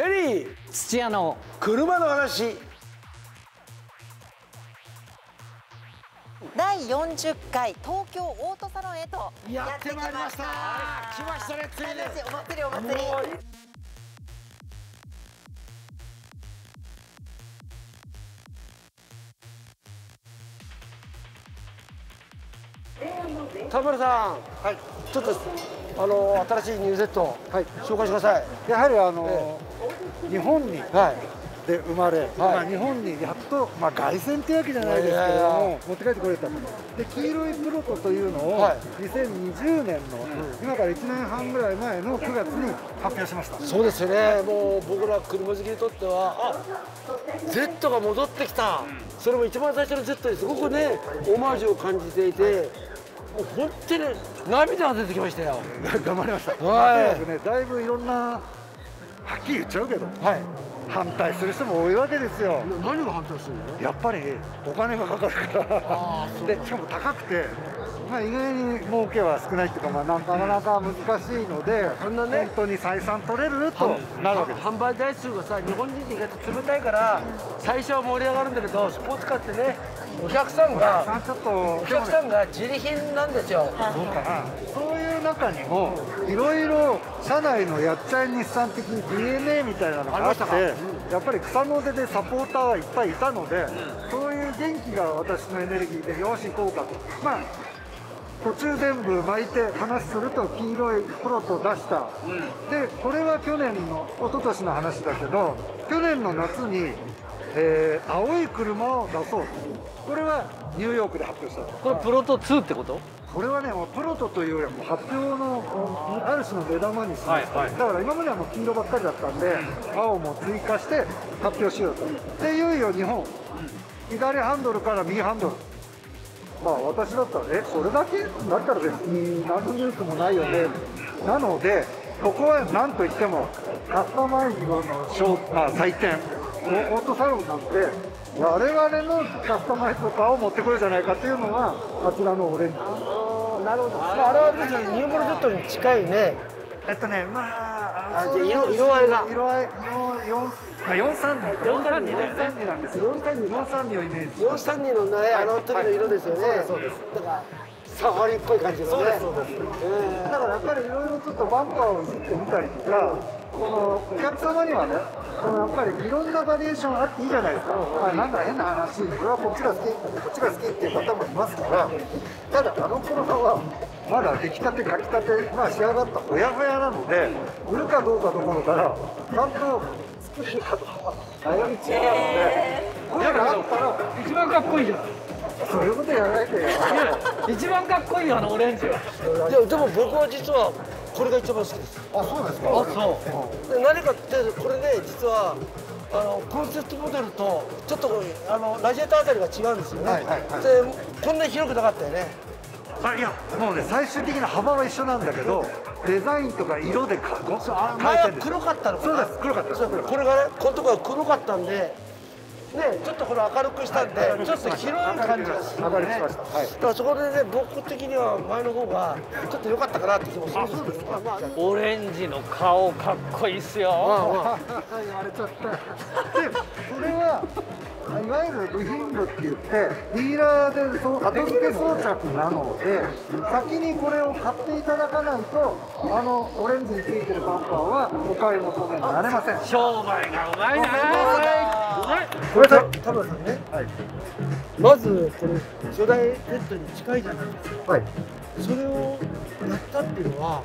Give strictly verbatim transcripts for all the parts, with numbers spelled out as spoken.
テリー土屋の車の話だいよんじゅっかい東京オートサロンへとやってまいりました。来ましたね、ついにお祭りお祭り。田村さん、はい、ちょっとあの新しいニューセット、はい、紹介してください。やはりあの、えー、日本に、はいで生まれ、はい、まあ日本にやっと、まあ、凱旋というわけじゃないですけれども持って帰ってこれた。で黄色いブロコというのを、はい、にせんにじゅうねんの、うん、今からいちねんはんぐらい前のくがつに発表しました。そうですね、もう僕ら車好きにとってはあ Z が戻ってきた、うん、それも一番最初の Z にすごくねオマージュを感じていて、はい、もう本当に涙が出てきましたよ。頑張りました、はい、ね、だいぶいろんなはっきり言っちゃうけど、はい、反対する人も多いわけですよ。何が反対するの？やっぱりお金がかかるからで、しかも高くて、まあ、意外に儲けは少ないというか、まあ、なかなか難しいので、うん、本当に採算取れるとなるわけです。販売台数がさ、日本人に意外と冷たいから最初は盛り上がるんだけど、スポーツカーってね、お客さんがお客さんが自利品なんですよ。そうかな。そういう中にもいろいろ社内のやっちゃい日産的に ディーエヌエー みたいなのがあって、やっぱり草の出でサポーターはいっぱいいたので、そういう元気が私のエネルギーでよし行こうかと、まあ、途中全部巻いて話すると黄色いプロと出した、うん、でこれは去年の一昨年の話だけど、去年の夏に、えー、青い車を出そう、これはニューヨークで発表した。これプロトツーってこと？これはね、もうプロトというよりも発表のある種の目玉にしました、はいはい、だから今まではもう黄色ばっかりだったんで、青も追加して発表しようと。でいよいよ日本、左ハンドルから右ハンドル、まあ私だったらえこれだけだったら別に何のニュースもないよね。なのでここは何といってもカスタマイズの祭典、オートサロンなんで我々のカスタマイズとかを持ってくるじゃないかというのがあちらのオレンジ。なるほど。あれは別にニューモルジェットに近いね。えっとね、まあ、あ色合いが色合いのよんさんになんですよ。よんさんにをイメージ。よんさんにのね、あの時の色ですよね。そうです。だからサファリっぽい感じのね。そうですそうです。だからやっぱりいろいろちょっとバンパーをいじってみたりとか、このお客様にはね。やっぱりいろんなバリエーションあっていいじゃないですか、まあ、なんか変な話、これはこっちが好き、こっちが好きっていう方もいますから、ただ、あの車はまだ出来たて、書きたて、まあ、仕上がったほやほやなので、売るかどうかどころから、ちゃんと作れるかどうか、悩み中なので、これがあったら、一番かっこいいじゃん。そういうことやらないといけない。一番かっこいいよ、あのオレンジは。いや、でも僕は実はこれが一番好きです。あ、そうですか。あ、そう。で、何かってこれね、実はあのコンセプトモデルとちょっとあのラジエーターあたりが違うんですよね。で、こんなに広くなかったよね。あ、いや、もうね、最終的な幅は一緒なんだけど、デザインとか色でかご前は黒かったのかな。そうです、黒かった。これがね、このとこは黒かったんでね、ちょっとこれ明るくしたんで、はい、ちょっと広い感じがする、ね、だからそこでね、僕的には前の方がちょっと良かったかなって気もするんですけど、オレンジの顔かっこいいっすよ。言われちゃったで、これはいわゆる部品部って言って、ディーラーでそう後付け装着なので、先にこれを買っていただかないと、あのオレンジについてるバンパーはお買い求めになれません。商売がうまいな。これ田村さんね、はい、まずこれ初代 Z に近いじゃないですか、はい、それをやったっていうのは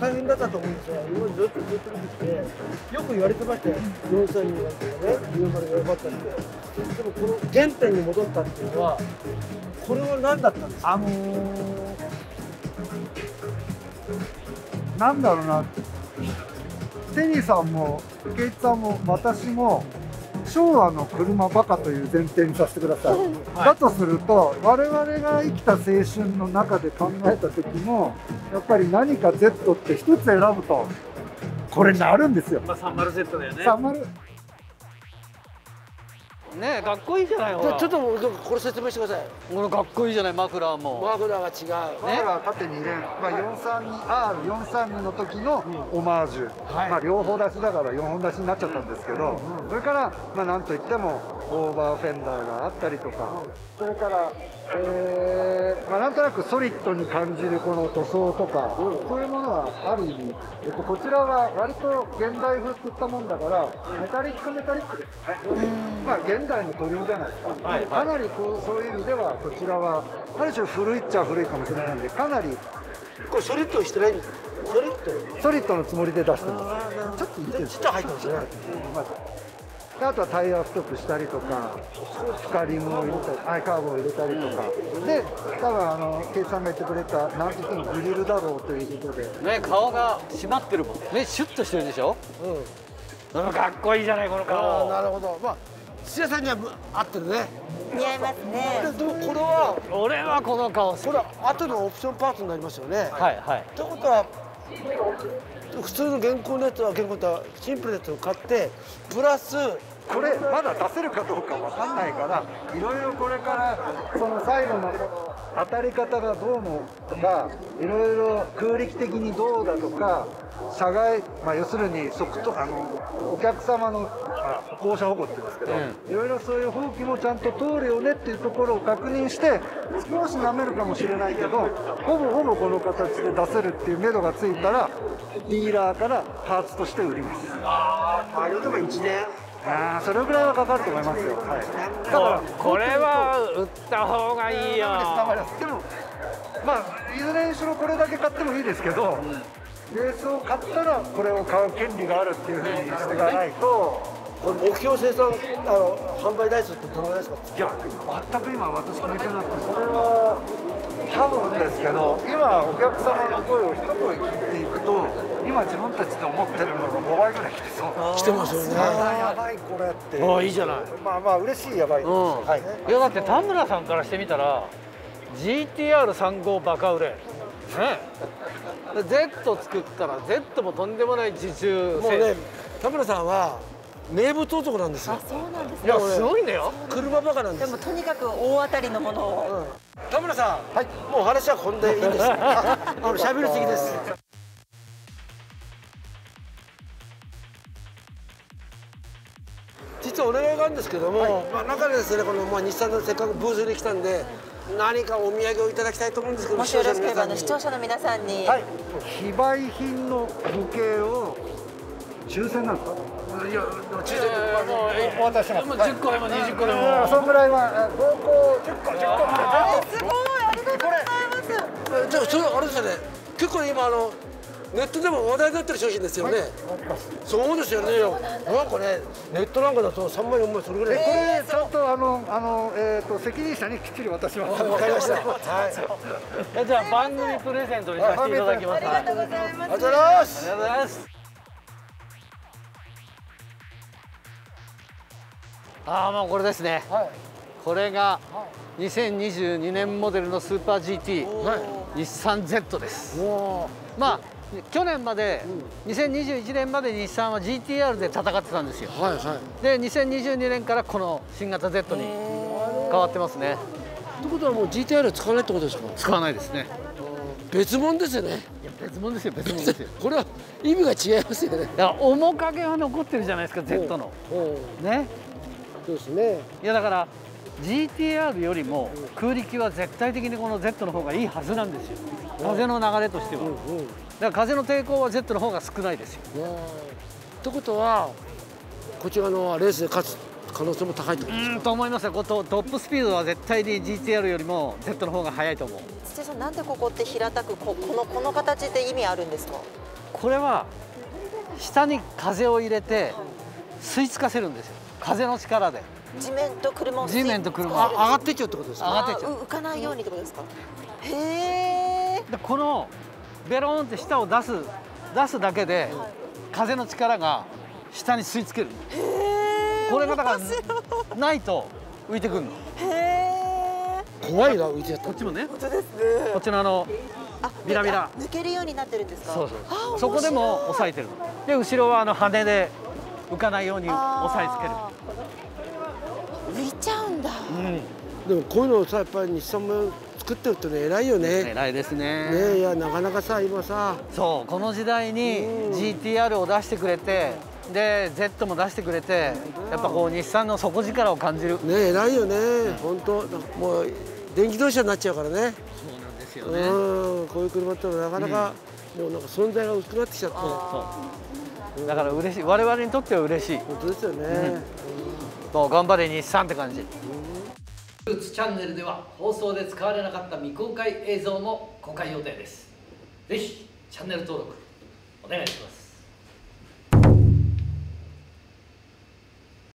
大変だったと思うんですよ。今までずっとずっと見てきて、よく言われてましたよ、よんさいになってね、言われてよかったんで。でもこの原点に戻ったっていうのは、これは何だったんですか？あのー、なんだろうな、テリーさんもケイチさんも私も昭和の車バカという前提にさせてください、はい、だとすると我々が生きた青春の中で考えた時も、やっぱり何か Z って一つ選ぶとこれになるんですよ。まあ さんじゅうゼット だよね。さんじゅうねえ、かっこいいじゃない。ほらちょっとこれ説明してください。これかっこいいじゃない。マフラーもマフラーが違う。マフラー縦に入れる、まあ、よんさんにアールよんさんに の時のオマージュ、はい、まあ両方出しだからよんほん出しになっちゃったんですけど、それからまあなんといってもオーバーフェンダーがあったりとか、それからえーまあ、なんとなくソリッドに感じるこの塗装とか、うん、そういうものはある意味、えっと、こちらは割と現代風っていったもんだから、メタリックメタリックですね、まあ現代の塗料じゃないですか、はいはい、かなりこうそういう意味では、こちらは、ある種古いっちゃ古いかもしれないんで、かなり。これソリッドしてないんですか？ソリッド？ソリッドのつもりで出してます。ちょっといいですか？ちょっと入ってますね。あとはタイヤを太くしたりとか、スカリムを入れたり、アイカーブを入れたりとか、で、多分あのケイさんが言ってくれた、なんていうグリルだろうということで、ね、顔が締まってるもんね、シュッとしてるでしょ、うん、なんかかっこいいじゃない、この顔。なるほど、まあ、土屋さんには合ってるね、似合いますね。でもこれは、俺はこの顔、これ、後のオプションパーツになりますよね。はいはい、ということは普通の現行のやつは、現行とシンプルなやつを買って、プラス、これまだ出せるかどうかわかんないから、いろいろこれからその最後の当たり方がどうもとか、いろいろ空力的にどうだとか、社外、まあ、要するに即とあのお客様の歩行者保護って言うんですけど、いろいろそういう法規もちゃんと通るよねっていうところを確認して、少しなめるかもしれないけど、ほぼほぼこの形で出せるっていう目処がついたら、ディーラーからパーツとして売ります。あれでもいちねん、ああ、それぐらいはかかると思いますよ。はい、だからこれは売った方がいいよ。でもまあいずれにしろこれだけ買ってもいいですけど、レースを買ったらこれを買う権利があるっていうふうにしていかないと。これ目標生産あの販売台数ってどのぐらいですか？いや全く今私決めてなくて、それは多分ですけど、今お客様の声を一声聞いていくと、今自分たちで思ってるのがごばいぐらい来てそう、来てますよね。やばいこれって。ああいいじゃない。まあまあ嬉しいやばい。うん。はい。いやだって田村さんからしてみたら ジーティーアールさんじゅうご バカ売れ。ね、Z 作ったら Z もとんでもない受注。もうね、田村さんは。名物男なんですよ。あ、そうなんですね。いや、すごいんだよ。車バカなんです。でもとにかく大当たりのものを、うん、田村さん、はい、もう話はこんでいいんです。あの、喋りすぎです。実はお願いがあるんですけども、はい、まあ中でですね、この、まあ、日産のせっかくブースに来たんで、何かお土産をいただきたいと思うんですけど、もしよろしければ視聴者の皆さんに、はい、非売品の模型を抽選なんですか？いや、抽選お渡しします。でもじゅっこでもにじゅっこでも、そのぐらいは合計じゅっこ、じゅっこみたいな。すごい、ありがとうございます。じゃあそれあれですよね。結構今あのネットでも話題になってる商品ですよね。そうですよね。なんかね、ネットなんかだとさんまんよんまんそれぐらい。これちゃんとあのあのえっと責任者にきっちり渡します。わかりました。はい。じゃあ番組プレゼントにさせていただきます。ありがとうございます。ありがとうございます。ありがとうございます。ああ、もうこれですね、はい、これがにせんにじゅうにねんモデルのスーパー ジーティー、はい、日産 Z です。まあ去年まで、うん、にせんにじゅういちねんまで日産は ジーティーアール で戦ってたんですよ、はいはい、でにせんにじゅうにねんからこの新型 Z に変わってますね。ということはもう ジーティーアール は使わないってことですか？使わないですね。別物ですよね。いや別物ですよ、別物ですよ。これは意味が違いますよね。だから面影は残ってるじゃないですか、 Z のね。そうですね。いやだから ジーティーアール よりも空力は絶対的にこの Z の方がいいはずなんですよ、風の流れとしては。だから風の抵抗は Z の方が少ないですよ。ということはこちらのレースで勝つ可能性も高いってことですか？と思いますよ。トップスピードは絶対に ジーティーアール よりも Z の方が速いと思う。土屋さん、なんでここって平たく こ, こ, のこの形って意味あるんですか？これは下に風を入れて吸い付かせるんですよ、風の力で。地面と車を地面と車上がっていっちゃうってことですか？上がっていっちゃう、浮かないようにってことですか？へえ。このベローンって下を出す出すだけで、はい、風の力が下に吸い付ける。へえ。これがだからないと浮いてくるの。へえ。怖いな、浮いてやった。こっちもね。本当ですね。こっちのあのビラビラ抜けるようになってるんですか？そうそう。そこでも抑えてる。で後ろはあの羽で浮かないように押さえつける。見ちゃうんだ、うん、でもこういうのをさやっぱり日産も作ってるとね偉いよね。偉いですね。ね、いやなかなかさ今さそうこの時代に ジーティーアール を出してくれて、うん、で Z も出してくれて、うん、やっぱこう日産の底力を感じるね。偉いよね、うん、本当もう電気自動車になっちゃうからね。そうなんですよね。うん、こういう車ってなかなか、うん、でもなんか存在が薄くなってきちゃってそう、うん、だから嬉しい、我々にとっては嬉しい。本当ですよね、うん、もう頑張れ日産って感じ。ルーツチャンネルでは放送で使われなかった未公開映像も公開予定です。ぜひチャンネル登録お願いします。